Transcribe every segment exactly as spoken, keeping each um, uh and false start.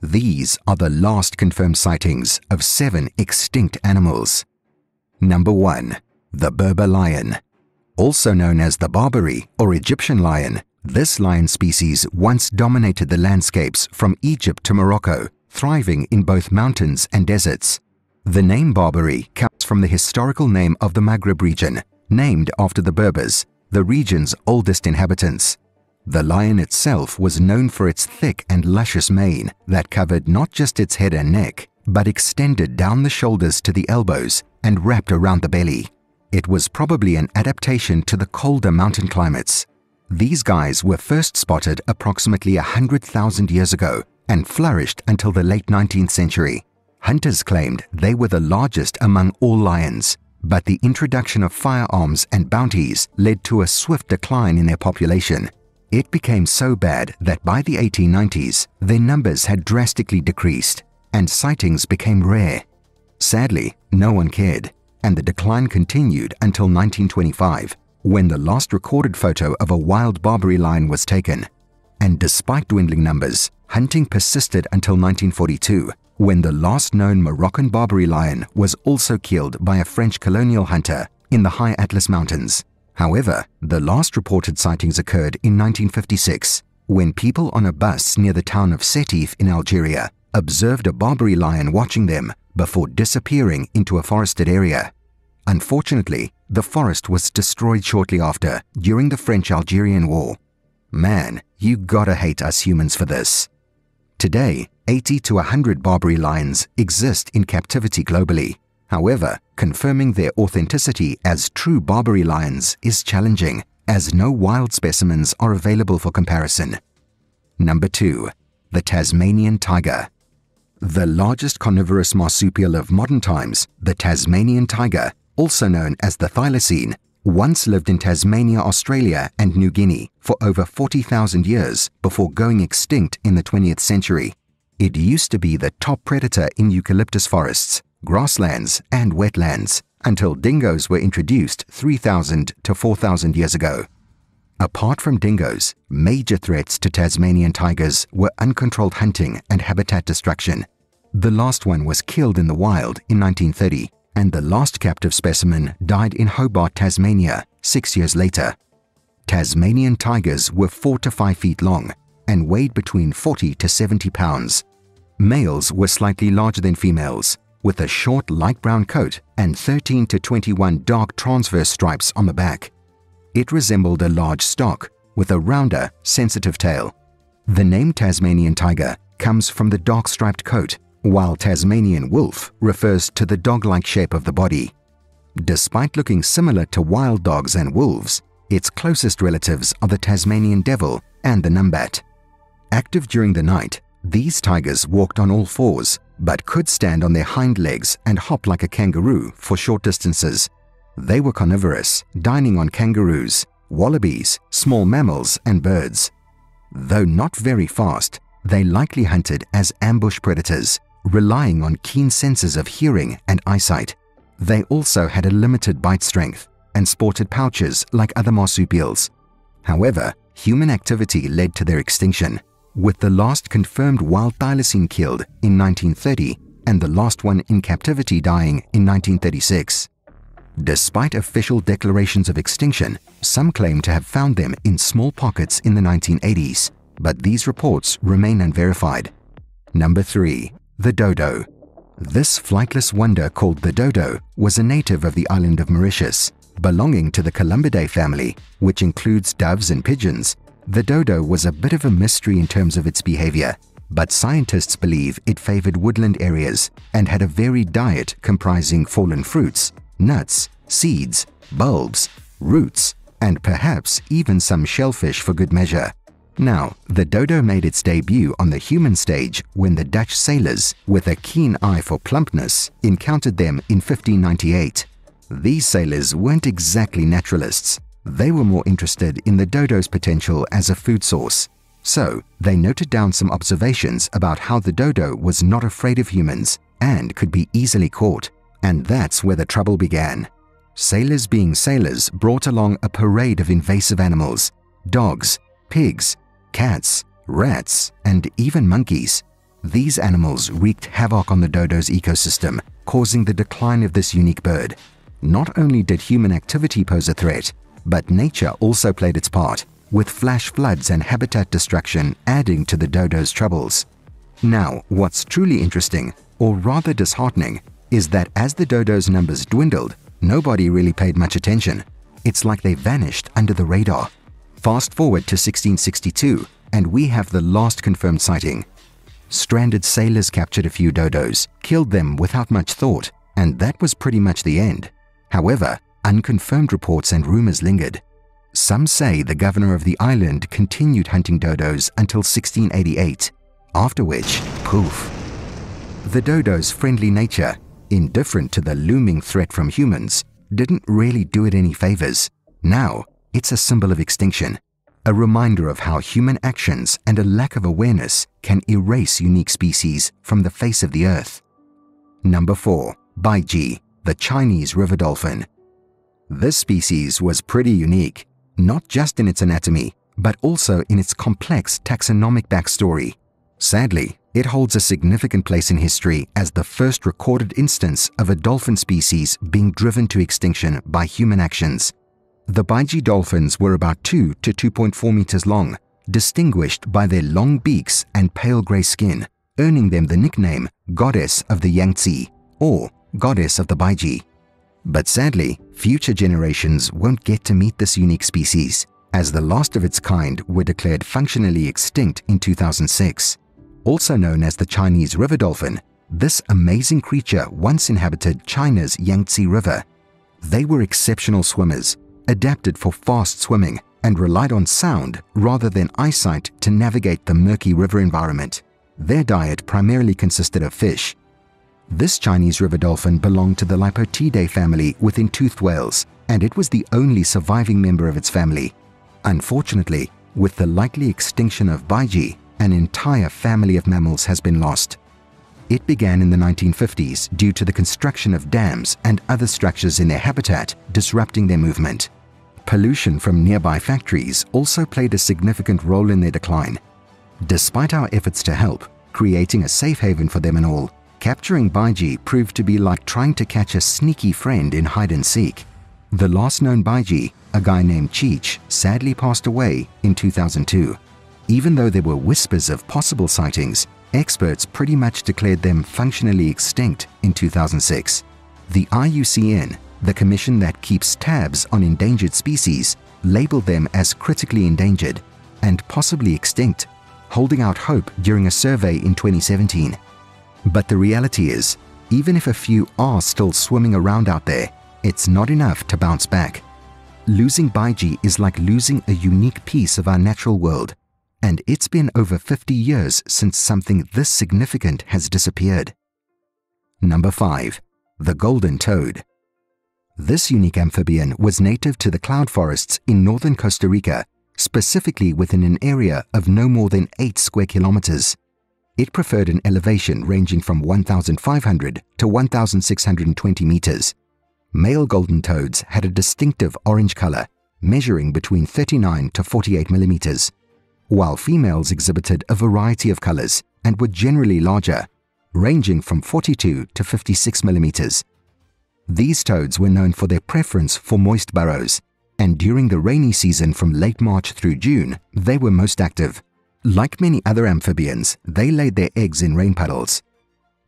These are the last confirmed sightings of seven extinct animals. Number one. The Berber lion. Also known as the Barbary or Egyptian lion, this lion species once dominated the landscapes from Egypt to Morocco, thriving in both mountains and deserts. The name Barbary comes from the historical name of the Maghreb region, named after the Berbers, the region's oldest inhabitants. The lion itself was known for its thick and luscious mane that covered not just its head and neck, but extended down the shoulders to the elbows and wrapped around the belly. It was probably an adaptation to the colder mountain climates. These guys were first spotted approximately one hundred thousand years ago and flourished until the late nineteenth century. Hunters claimed they were the largest among all lions, but the introduction of firearms and bounties led to a swift decline in their population. It became so bad that by the eighteen nineties, their numbers had drastically decreased, and sightings became rare. Sadly, no one cared, and the decline continued until nineteen twenty-five, when the last recorded photo of a wild Barbary lion was taken. And despite dwindling numbers, hunting persisted until nineteen forty-two, when the last known Moroccan Barbary lion was also killed by a French colonial hunter in the High Atlas Mountains. However, the last reported sightings occurred in nineteen fifty-six, when people on a bus near the town of Setif in Algeria observed a Barbary lion watching them before disappearing into a forested area. Unfortunately, the forest was destroyed shortly after during the French-Algerian War. Man, you gotta hate us humans for this. Today, eighty to one hundred Barbary lions exist in captivity globally. However, confirming their authenticity as true Barbary lions is challenging, as no wild specimens are available for comparison. Number two. The Tasmanian tiger. The largest carnivorous marsupial of modern times, the Tasmanian tiger, also known as the thylacine, once lived in Tasmania, Australia and New Guinea for over forty thousand years before going extinct in the twentieth century. It used to be the top predator in eucalyptus forests, grasslands and wetlands until dingoes were introduced three thousand to four thousand years ago. Apart from dingoes, major threats to Tasmanian tigers were uncontrolled hunting and habitat destruction. The last one was killed in the wild in nineteen thirty, and the last captive specimen died in Hobart, Tasmania, six years later. Tasmanian tigers were four to five feet long and weighed between forty to seventy pounds. Males were slightly larger than females, with a short light brown coat and thirteen to twenty-one dark transverse stripes on the back. It resembled a large stock with a rounder, sensitive tail. The name Tasmanian tiger comes from the dark striped coat, while Tasmanian wolf refers to the dog-like shape of the body. Despite looking similar to wild dogs and wolves, its closest relatives are the Tasmanian devil and the numbat. Active during the night, these tigers walked on all fours, but could stand on their hind legs and hop like a kangaroo for short distances. They were carnivorous, dining on kangaroos, wallabies, small mammals and birds. Though not very fast, they likely hunted as ambush predators, relying on keen senses of hearing and eyesight. They also had a limited bite strength and sported pouches like other marsupials. However, human activity led to their extinction, with the last confirmed wild thylacine killed in nineteen thirty and the last one in captivity dying in nineteen thirty-six. Despite official declarations of extinction, some claim to have found them in small pockets in the nineteen eighties, but these reports remain unverified. Number three. The dodo. This flightless wonder called the dodo was a native of the island of Mauritius, belonging to the Columbidae family, which includes doves and pigeons. The dodo was a bit of a mystery in terms of its behavior, but scientists believe it favored woodland areas and had a varied diet comprising fallen fruits, nuts, seeds, bulbs, roots, and perhaps even some shellfish for good measure. Now, the dodo made its debut on the human stage when the Dutch sailors, with a keen eye for plumpness, encountered them in fifteen ninety-eight. These sailors weren't exactly naturalists. They were more interested in the dodo's potential as a food source. So, they noted down some observations about how the dodo was not afraid of humans and could be easily caught. And that's where the trouble began. Sailors being sailors brought along a parade of invasive animals: dogs, pigs, cats, rats, and even monkeys. These animals wreaked havoc on the dodo's ecosystem, causing the decline of this unique bird. Not only did human activity pose a threat, but nature also played its part, with flash floods and habitat destruction adding to the dodo's troubles. Now, what's truly interesting, or rather disheartening, is that as the dodo's numbers dwindled, nobody really paid much attention. It's like they vanished under the radar. Fast forward to sixteen sixty-two, and we have the last confirmed sighting. Stranded sailors captured a few dodos, killed them without much thought, and that was pretty much the end. However, unconfirmed reports and rumors lingered. Some say the governor of the island continued hunting dodos until sixteen eighty-eight, after which, poof. The dodo's friendly nature, indifferent to the looming threat from humans, didn't really do it any favors. Now, it's a symbol of extinction, a reminder of how human actions and a lack of awareness can erase unique species from the face of the earth. Number four, Baiji, the Chinese river dolphin. This species was pretty unique, not just in its anatomy, but also in its complex taxonomic backstory. Sadly, it holds a significant place in history as the first recorded instance of a dolphin species being driven to extinction by human actions. The Baiji dolphins were about two to two point four meters long, distinguished by their long beaks and pale grey skin, earning them the nickname Goddess of the Yangtze or Goddess of the Baiji. But sadly, future generations won't get to meet this unique species, as the last of its kind were declared functionally extinct in two thousand six. Also known as the Chinese river dolphin, this amazing creature once inhabited China's Yangtze River. They were exceptional swimmers, adapted for fast swimming, and relied on sound rather than eyesight to navigate the murky river environment. Their diet primarily consisted of fish. This Chinese river dolphin belonged to the Lipotidae family within toothed whales, and it was the only surviving member of its family. Unfortunately, with the likely extinction of Baiji, an entire family of mammals has been lost. It began in the nineteen fifties due to the construction of dams and other structures in their habitat, disrupting their movement. Pollution from nearby factories also played a significant role in their decline. Despite our efforts to help, creating a safe haven for them and all, capturing Baiji proved to be like trying to catch a sneaky friend in hide-and-seek. The last known Baiji, a guy named Cheech, sadly passed away in two thousand two. Even though there were whispers of possible sightings, experts pretty much declared them functionally extinct in two thousand six. The I U C N, the commission that keeps tabs on endangered species, labeled them as critically endangered and possibly extinct, holding out hope during a survey in twenty seventeen. But the reality is, even if a few are still swimming around out there, it's not enough to bounce back. Losing Baiji is like losing a unique piece of our natural world, and it's been over fifty years since something this significant has disappeared. Number five, the Golden Toad. This unique amphibian was native to the cloud forests in northern Costa Rica, specifically within an area of no more than eight square kilometers. It preferred an elevation ranging from one thousand five hundred to one thousand six hundred twenty meters. Male golden toads had a distinctive orange color, measuring between thirty-nine to forty-eight millimeters. While females exhibited a variety of colors and were generally larger, ranging from forty-two to fifty-six millimeters. These toads were known for their preference for moist burrows, and during the rainy season from late March through June, they were most active. Like many other amphibians, they laid their eggs in rain puddles.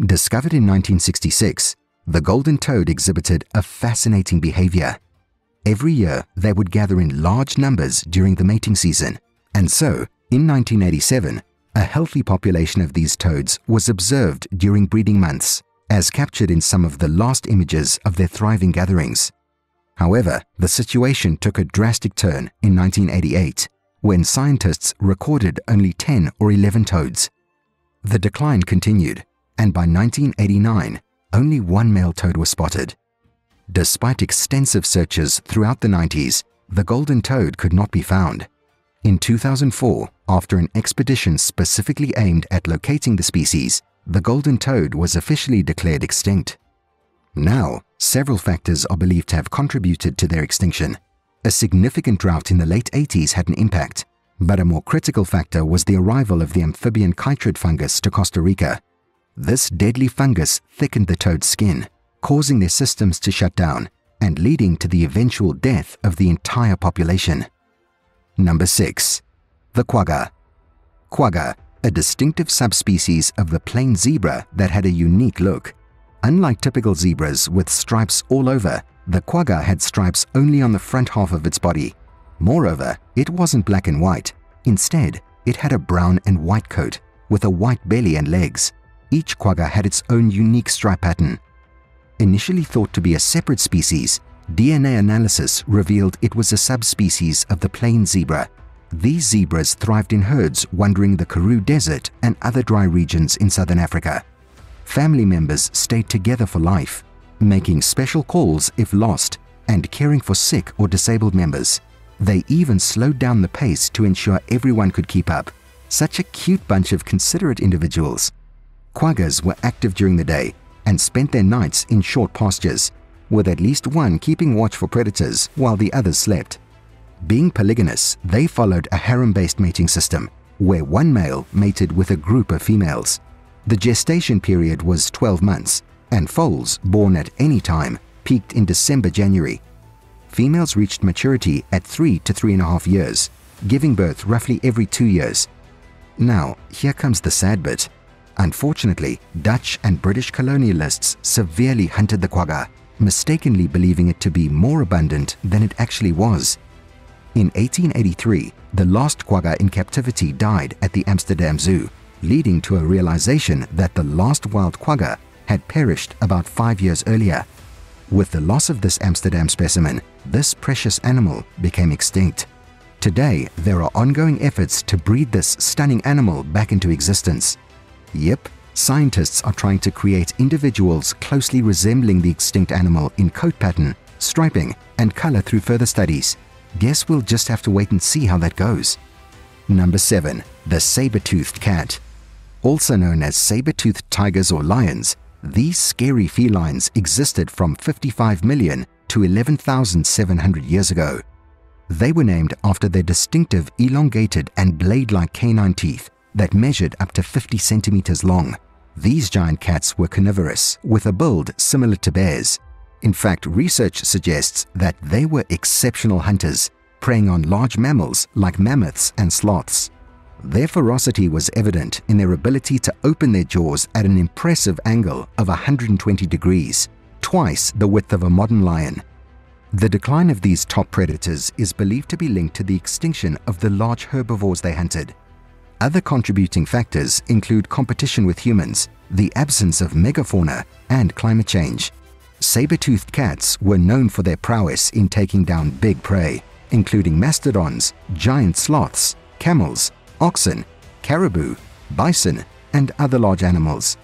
Discovered in nineteen sixty-six, the golden toad exhibited a fascinating behavior. Every year, they would gather in large numbers during the mating season. And so, in nineteen eighty-seven, a healthy population of these toads was observed during breeding months, as captured in some of the last images of their thriving gatherings. However, the situation took a drastic turn in nineteen eighty-eight, when scientists recorded only ten or eleven toads. The decline continued, and by nineteen eighty-nine, only one male toad was spotted. Despite extensive searches throughout the nineties, the golden toad could not be found. In two thousand four, after an expedition specifically aimed at locating the species, the golden toad was officially declared extinct. Now, several factors are believed to have contributed to their extinction. A significant drought in the late eighties had an impact. But a more critical factor was the arrival of the amphibian chytrid fungus to Costa Rica. This deadly fungus thickened the toad's skin, causing their systems to shut down and leading to the eventual death of the entire population. Number six. The Quagga. Quagga, a distinctive subspecies of the plain zebra that had a unique look. Unlike typical zebras with stripes all over, the quagga had stripes only on the front half of its body. Moreover, it wasn't black and white. Instead, it had a brown and white coat with a white belly and legs. Each quagga had its own unique stripe pattern. Initially thought to be a separate species, D N A analysis revealed it was a subspecies of the plain zebra. These zebras thrived in herds wandering the Karoo desert and other dry regions in southern Africa. Family members stayed together for life, making special calls if lost and caring for sick or disabled members. They even slowed down the pace to ensure everyone could keep up. Such a cute bunch of considerate individuals. Quaggas were active during the day and spent their nights in short pastures, with at least one keeping watch for predators while the others slept. Being polygynous, they followed a harem-based mating system, where one male mated with a group of females. The gestation period was twelve months, and foals born at any time peaked in December to January. Females reached maturity at three to three and a half years, giving birth roughly every two years. Now, here comes the sad bit. Unfortunately, Dutch and British colonialists severely hunted the quagga, mistakenly believing it to be more abundant than it actually was. In eighteen eighty-three, the last quagga in captivity died at the Amsterdam Zoo, leading to a realization that the last wild quagga had perished about five years earlier. With the loss of this Amsterdam specimen, this precious animal became extinct. Today, there are ongoing efforts to breed this stunning animal back into existence. Yep, scientists are trying to create individuals closely resembling the extinct animal in coat pattern, striping, and color through further studies. Guess we'll just have to wait and see how that goes. Number seven. The saber-toothed cat. Also known as saber-toothed tigers or lions, these scary felines existed from fifty-five million to eleven thousand seven hundred years ago. They were named after their distinctive elongated and blade-like canine teeth that measured up to fifty centimeters long. These giant cats were carnivorous, with a build similar to bears. In fact, research suggests that they were exceptional hunters, preying on large mammals like mammoths and sloths. Their ferocity was evident in their ability to open their jaws at an impressive angle of one hundred twenty degrees, twice the width of a modern lion. The decline of these top predators is believed to be linked to the extinction of the large herbivores they hunted. Other contributing factors include competition with humans, the absence of megafauna, and climate change. Saber-toothed cats were known for their prowess in taking down big prey, including mastodons, giant sloths, camels, oxen, caribou, bison, and other large animals.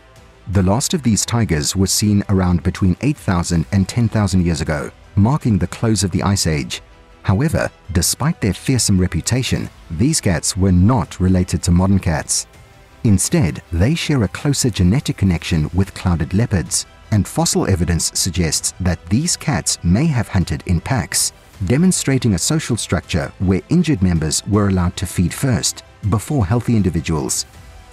The last of these tigers was seen around between eight thousand and ten thousand years ago, marking the close of the Ice Age. However, despite their fearsome reputation, these cats were not related to modern cats. Instead, they share a closer genetic connection with clouded leopards, and fossil evidence suggests that these cats may have hunted in packs, demonstrating a social structure where injured members were allowed to feed first, before healthy individuals.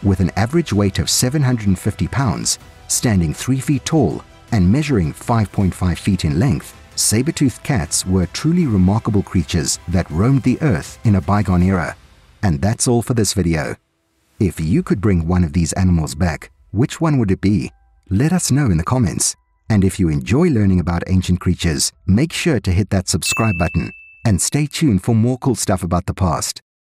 With an average weight of seven hundred fifty pounds, standing three feet tall and measuring five point five feet in length, saber-toothed cats were truly remarkable creatures that roamed the earth in a bygone era. And that's all for this video. If you could bring one of these animals back, which one would it be? Let us know in the comments. And if you enjoy learning about ancient creatures, make sure to hit that subscribe button and stay tuned for more cool stuff about the past.